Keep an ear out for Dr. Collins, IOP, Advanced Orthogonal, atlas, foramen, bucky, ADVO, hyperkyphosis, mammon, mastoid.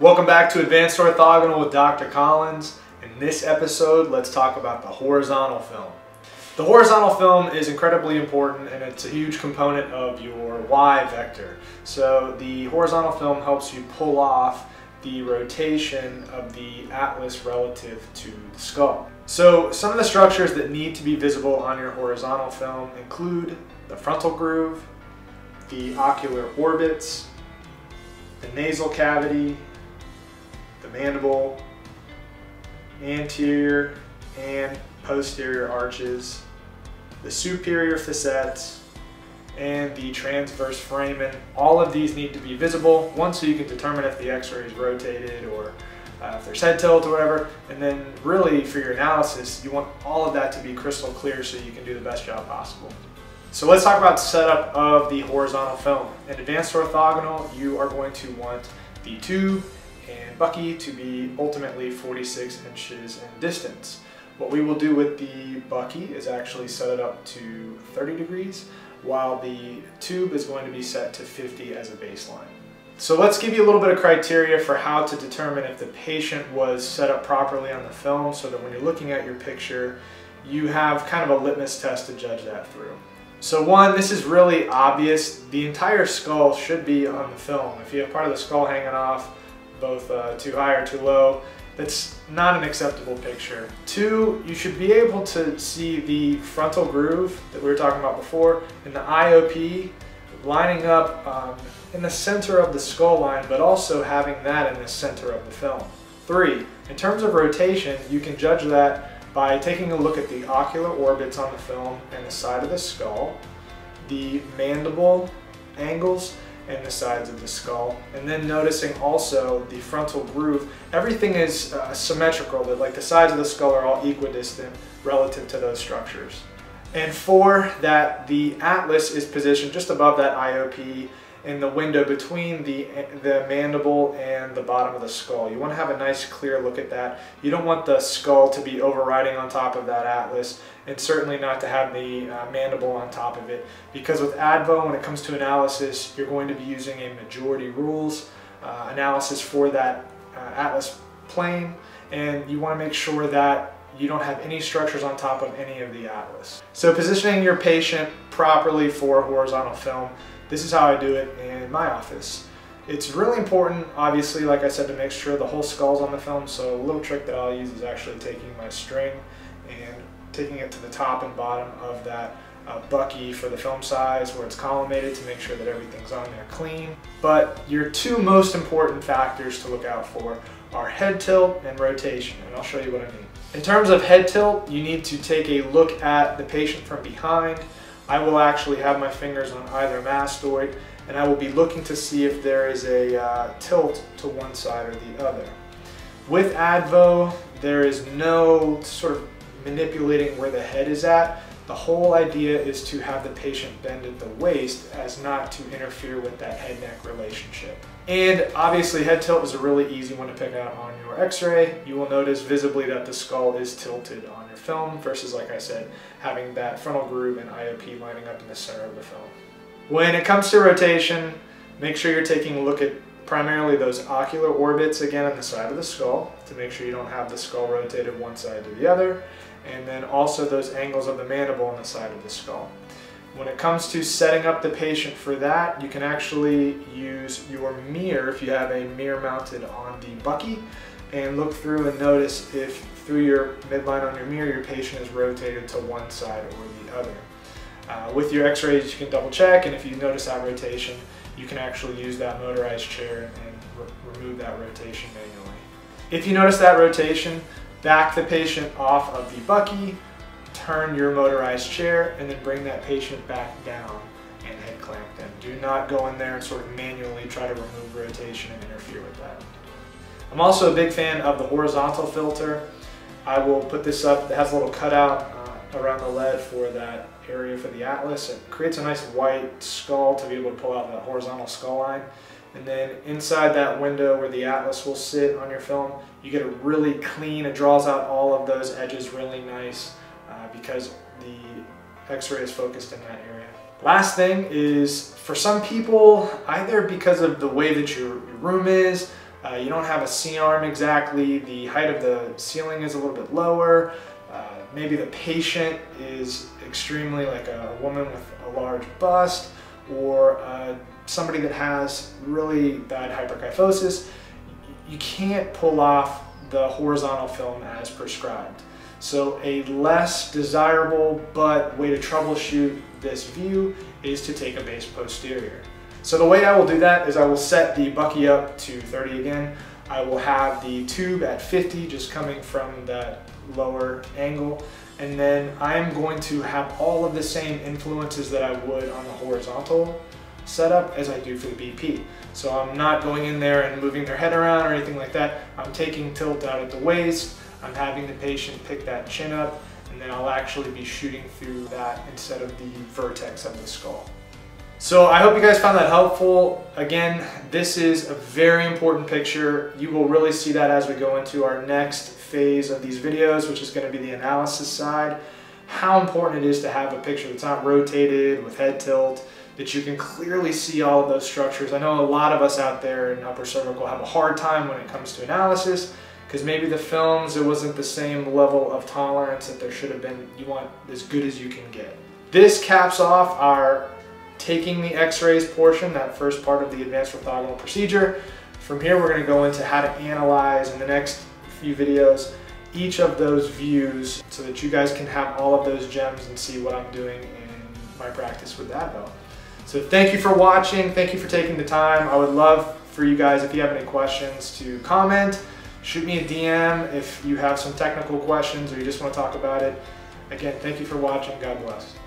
Welcome back to Advanced Orthogonal with Dr. Collins. In this episode, let's talk about the horizontal film. The horizontal film is incredibly important and it's a huge component of your Y vector. So the horizontal film helps you pull off the rotation of the atlas relative to the skull. So some of the structures that need to be visible on your horizontal film include the frontal groove, the ocular orbits, the nasal cavity, the mandible, anterior and posterior arches, the superior facets, and the transverse foramen. All of these need to be visible, one so you can determine if the x-ray is rotated or if there's head tilt or whatever, and then really for your analysis you want all of that to be crystal clear so you can do the best job possible. So let's talk about setup of the horizontal film. In Advanced Orthogonal you are going to want the tube and bucky to be ultimately 46 inches in distance. What we will do with the bucky is actually set it up to 30 degrees, while the tube is going to be set to 50 as a baseline. So let's give you a little bit of criteria for how to determine if the patient was set up properly on the film, so that when you're looking at your picture, you have kind of a litmus test to judge that through. So one, this is really obvious. The entire skull should be on the film. If you have part of the skull hanging off, both too high or too low, that's not an acceptable picture. Two, you should be able to see the frontal groove that we were talking about before and the IOP lining up in the center of the skull line, but also having that in the center of the film. Three, in terms of rotation, you can judge that by taking a look at the ocular orbits on the film and the side of the skull, the mandible angles, and the sides of the skull, and then noticing also the frontal groove. Everything is symmetrical, but like the sides of the skull are all equidistant relative to those structures. And four, that the atlas is positioned just above that IOP in the window between the mandible and the bottom of the skull. You want to have a nice clear look at that. You don't want the skull to be overriding on top of that atlas, and certainly not to have the mandible on top of it, because with ADVO, when it comes to analysis, you're going to be using a majority rules analysis for that atlas plane, and you want to make sure that you don't have any structures on top of any of the atlas. So positioning your patient properly for horizontal film, this is how I do it in my office. It's really important, obviously, like I said, to make sure the whole skull's on the film. So a little trick that I'll use is actually taking my string and taking it to the top and bottom of that bucky for the film size where it's collimated to make sure that everything's on there clean. But your two most important factors to look out for are head tilt and rotation, and I'll show you what I mean. In terms of head tilt, you need to take a look at the patient from behind. I will actually have my fingers on either mastoid, and I will be looking to see if there is a tilt to one side or the other. With ADVO, there is no sort of manipulating where the head is at. The whole idea is to have the patient bend at the waist as not to interfere with that head-neck relationship. And obviously head tilt is a really easy one to pick out on your x-ray. You will notice visibly that the skull is tilted on your film versus, like I said, having that frontal groove and IOP lining up in the center of the film. When it comes to rotation, make sure you're taking a look at primarily those ocular orbits, again, on the side of the skull, to make sure you don't have the skull rotated one side to the other, and then also those angles of the mandible on the side of the skull. When it comes to setting up the patient for that, you can actually use your mirror, if you have a mirror mounted on the bucky, and look through and notice if through your midline on your mirror, your patient is rotated to one side or the other. With your x-rays, you can double check, and if you notice that rotation, you can actually use that motorized chair and remove that rotation manually. If you notice that rotation, back the patient off of the bucky, turn your motorized chair, and then bring that patient back down and head clamp them. Do not go in there and sort of manually try to remove rotation and interfere with that. I'm also a big fan of the horizontal filter. I will put this up. It has a little cutout around the lead for that area for the atlas. It creates a nice white skull to be able to pull out that horizontal skull line. And then inside that window where the atlas will sit on your film, you get a really clean, it draws out all of those edges really nice because the x-ray is focused in that area. Last thing is, for some people, either because of the way that your room is You don't have a C-arm exactly, the height of the ceiling is a little bit lower, maybe the patient is extremely like a woman with a large bust, or somebody that has really bad hyperkyphosis. You can't pull off the horizontal film as prescribed. So a less desirable but way to troubleshoot this view is to take a base posterior. So the way I will do that is I will set the bucky up to 30 again. I will have the tube at 50 just coming from that lower angle. And then I'm going to have all of the same influences that I would on the horizontal setup as I do for the BP. So I'm not going in there and moving their head around or anything like that. I'm taking tilt out at the waist. I'm having the patient pick that chin up, and then I'll actually be shooting through that instead of the vertex of the skull. So I hope you guys found that helpful. Again, this is a very important picture. You will really see that as we go into our next phase of these videos, which is going to be the analysis side. How important it is to have a picture that's not rotated with head tilt, that you can clearly see all of those structures. I know a lot of us out there in upper cervical have a hard time when it comes to analysis, because maybe the films, it wasn't the same level of tolerance that there should have been. You want as good as you can get. This caps off our taking the x-rays portion, that first part of the advanced orthogonal procedure. From here, we're gonna go into how to analyze in the next few videos each of those views so that you guys can have all of those gems and see what I'm doing in my practice with ADVO. So thank you for watching. Thank you for taking the time. I would love for you guys, if you have any questions, to comment. Shoot me a DM if you have some technical questions or you just want to talk about it. Again, thank you for watching. God bless.